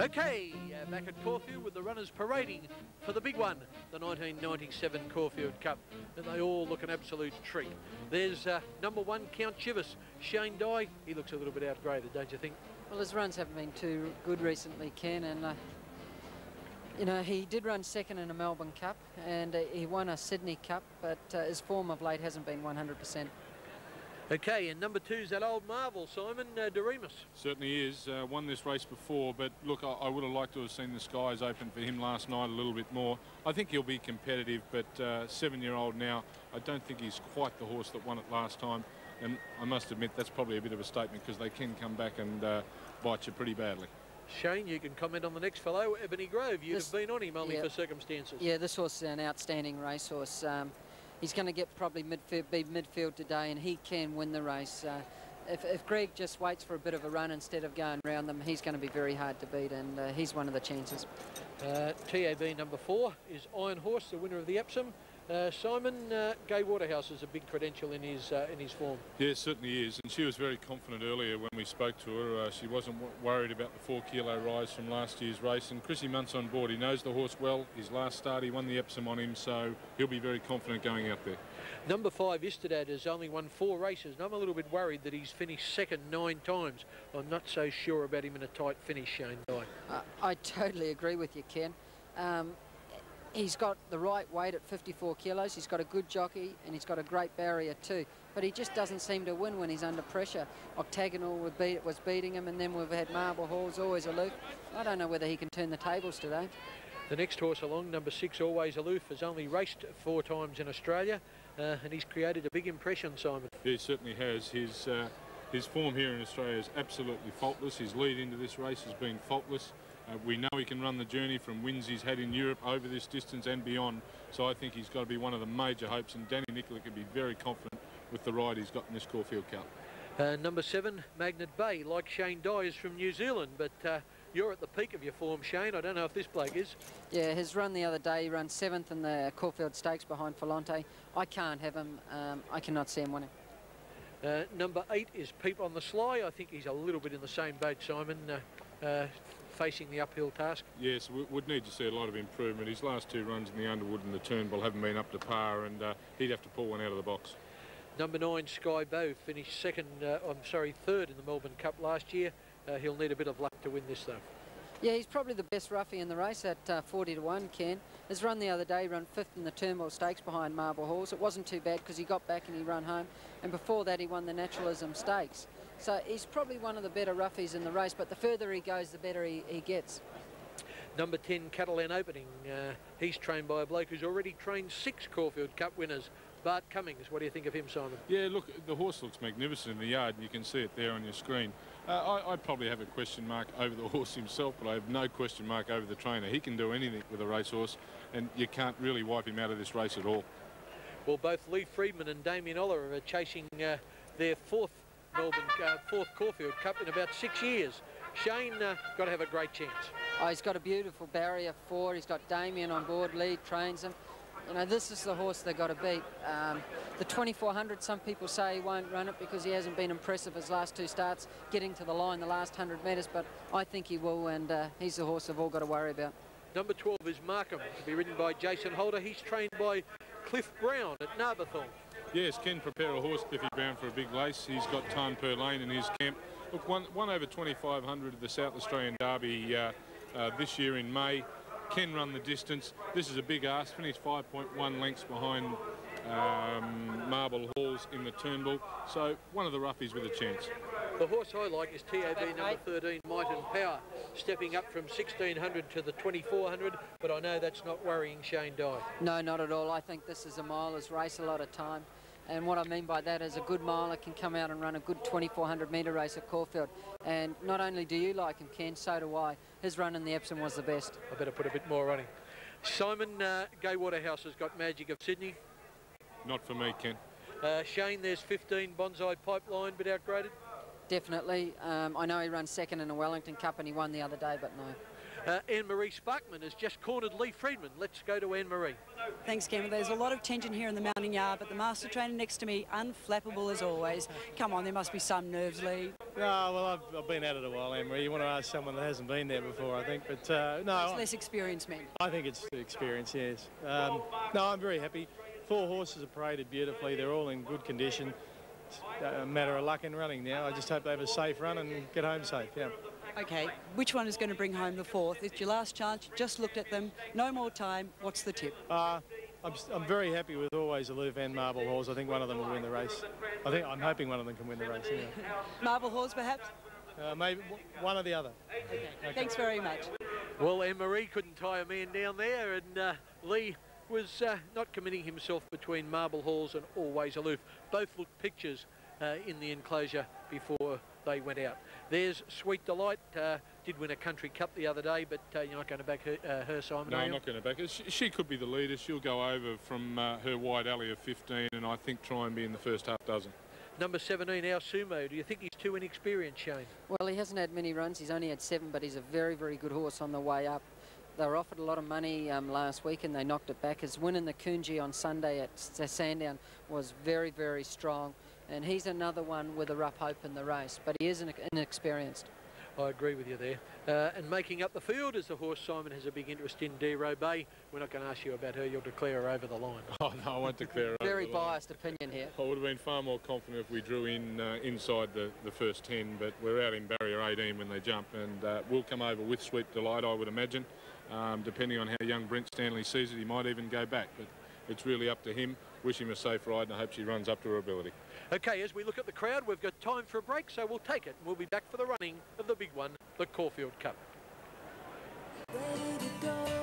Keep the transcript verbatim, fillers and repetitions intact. Okay, uh, back at Caulfield with the runners parading for the big one, the nineteen ninety-seven Caulfield Cup, and they all look an absolute treat. There's uh, number one, Count Chivas, Shane Dye. He looks a little bit outgraded, don't you think? Well, his runs haven't been too good recently, Ken, and uh, you know, he did run second in a Melbourne Cup, and uh, he won a Sydney Cup, but uh, his form of late hasn't been one hundred percent. Okay, and number two is that old marvel, Simon uh, De Remus. Certainly is. Uh, won this race before, but look, I, I would have liked to have seen the skies open for him last night a little bit more. I think he'll be competitive, but uh, seven-year-old now, I don't think he's quite the horse that won it last time. And I must admit, that's probably a bit of a statement because they can come back and uh, bite you pretty badly. Shane, you can comment on the next fellow, Ebony Grove. You'd this, have been on him only yeah. for circumstances. Yeah, this horse is an outstanding racehorse. Um, He's going to get probably midfield, be midfield today, and he can win the race. Uh, if, if Greg just waits for a bit of a run instead of going round them, he's going to be very hard to beat, and uh, he's one of the chances. Uh, T A B number four is Iron Horse, the winner of the Epsom. Uh, Simon, uh, Gay Waterhouse is a big credential in his uh, in his form. Yeah, certainly is, and she was very confident earlier when we spoke to her. Uh, she wasn't w worried about the four kilo rise from last year's race, and Chrissy Munt's on board. He knows the horse well. His last start, he won the Epsom on him, so he'll be very confident going out there. Number five, Istadad, has only won four races, and I'm a little bit worried that he's finished second nine times. I'm not so sure about him in a tight finish, Shane Dye. Uh, I totally agree with you, Ken. Um, He's got the right weight at fifty-four kilos. He's got a good jockey, and he's got a great barrier too. But he just doesn't seem to win when he's under pressure. Octagonal would beat, was beating him, and then we've had Marble Halls, Always Aloof. I don't know whether he can turn the tables today. The next horse along, number six, Always Aloof, has only raced four times in Australia, uh, and he's created a big impression, Simon. He certainly has. His, uh, his form here in Australia is absolutely faultless. His lead into this race has been faultless. Uh, we know he can run the journey from wins he's had in Europe over this distance and beyond, so I think he's got to be one of the major hopes, and Danny Nicola can be very confident with the ride he's got in this Caulfield Cup. Uh, number seven, Magnet Bay, like Shane Dye, is from New Zealand, but uh, you're at the peak of your form, Shane. I don't know if this bloke is. Yeah, his run the other day, he ran seventh in the Caulfield Stakes behind Forlante. I can't have him. Um, I cannot see him winning. Uh, number eight is Peep on the Sly. I think he's a little bit in the same boat, Simon. Uh, uh, facing the uphill task. Yes, we would need to see a lot of improvement. His last two runs in the Underwood and the Turnbull haven't been up to par, and uh, he'd have to pull one out of the box. Number nine, Sky Bow, finished second, uh, I'm sorry, third in the Melbourne Cup last year. Uh, he'll need a bit of luck to win this, though. Yeah, he's probably the best roughie in the race at uh, forty to one, Ken. His run the other day, he ran fifth in the Turnbull Stakes behind Marble Halls. It wasn't too bad because he got back and he ran home. And before that, he won the Naturalism Stakes. So he's probably one of the better roughies in the race, but the further he goes, the better he, he gets. Number ten, Catalan Opening. Uh, he's trained by a bloke who's already trained six Caulfield Cup winners, Bart Cummings. What do you think of him, Simon? Yeah, look, the horse looks magnificent in the yard, and you can see it there on your screen. Uh, I, I probably have a question mark over the horse himself, but I have no question mark over the trainer. He can do anything with a racehorse, and you can't really wipe him out of this race at all. Well, both Lee Friedman and Damien Oliver are chasing uh, their fourth Melbourne uh, fourth Caulfield Cup in about six years. Shane uh, got to have a great chance. Oh, he's got a beautiful barrier four. He's got Damien on board. Lee trains him. You know, this is the horse they got to beat. Um, the twenty-four hundred, some people say he won't run it because he hasn't been impressive his last two starts, getting to the line the last hundred metres, but I think he will, and uh, he's the horse they've all got to worry about. Number twelve is Markham, to be ridden by Jason Holder. He's trained by Cliff Brown at Narberthal. Yes, can prepare a horse, Cliffy Brown, for a big race. He's got time per lane in his camp. Look, one, one over twenty-five hundred of the South Australian Derby uh, uh, this year in May. Can run the distance. This is a big ask. Finished five point one lengths behind um, Marble Halls in the Turnbull. So one of the roughies with a chance. The horse I like is T A B number thirteen, Might and Power, stepping up from sixteen hundred to the twenty-four hundred, but I know that's not worrying Shane Dye. No, not at all. I think this is a miler's race a lot of time. And what I mean by that is a good miler can come out and run a good twenty-four hundred metre race at Caulfield. And not only do you like him, Ken, so do I. His run in the Epsom was the best. I better put a bit more on him. Simon, uh, Gay Waterhouse has got Magic of Sydney. Not for me, Ken. Uh, Shane, there's fifteen, Bonsai Pipeline, but outgraded. Definitely. Um, I know he runs second in a Wellington Cup and he won the other day, but no. Uh, Anne-Marie Sparkman has just cornered Lee Friedman. Let's go to Anne-Marie. Thanks, Cameron. There's a lot of tension here in the mounting yard, but the master trainer next to me, unflappable as always. Come on, there must be some nerves, Lee. No, well, I've, I've been at it a while, Anne-Marie. You want to ask someone that hasn't been there before, I think. But uh, no, it's less experience, man. I think it's experience, yes. Um, no, I'm very happy. Four horses are paraded beautifully. They're all in good condition. It's a matter of luck in running now. I just hope they have a safe run and get home safe, yeah. Okay, which one is going to bring home the fourth? It's your last chance. You just looked at them. No more time. What's the tip? Uh, I'm, I'm very happy with Always Aloof and Marble Halls. I think one of them will win the race. I think I'm hoping one of them can win the race. Yeah. Marble Halls, perhaps? Uh, maybe one or the other. Okay. Okay. Thanks very much. Well, Anne-Marie couldn't tie a man down there, and uh, Lee was uh, not committing himself between Marble Halls and Always Aloof. Both looked pictures uh, in the enclosure before they went out. There's Sweet Delight, uh, did win a country cup the other day, but uh, you're not going to back her, uh, her Simon? No, I'm not going to back her. She, she could be the leader. She'll go over from uh, her wide alley of fifteen and I think try and be in the first half dozen. Number seventeen, Our Sumo. Do you think he's too inexperienced, Shane? Well, he hasn't had many runs. He's only had seven, but he's a very, very good horse on the way up. They were offered a lot of money um, last week and they knocked it back. His win in the Coonji on Sunday at Sandown was very, very strong. And he's another one with a rough hope in the race, but he is inexperienced. I agree with you there. Uh, and making up the field is the horse Simon has a big interest in, De Robay. We're not going to ask you about her. You'll declare her over the line. Oh, no, I won't declare her over the line. Very biased opinion here. I would have been far more confident if we drew in uh, inside the, the first ten, but we're out in barrier eighteen when they jump, and uh, we'll come over with Sweet Delight, I would imagine. Um, depending on how young Brent Stanley sees it, he might even go back, but it's really up to him. Wish him a safe ride, and I hope she runs up to her ability. Okay, as we look at the crowd, we've got time for a break, so we'll take it. We'll be back for the running of the big one, the Caulfield Cup. Where did it go?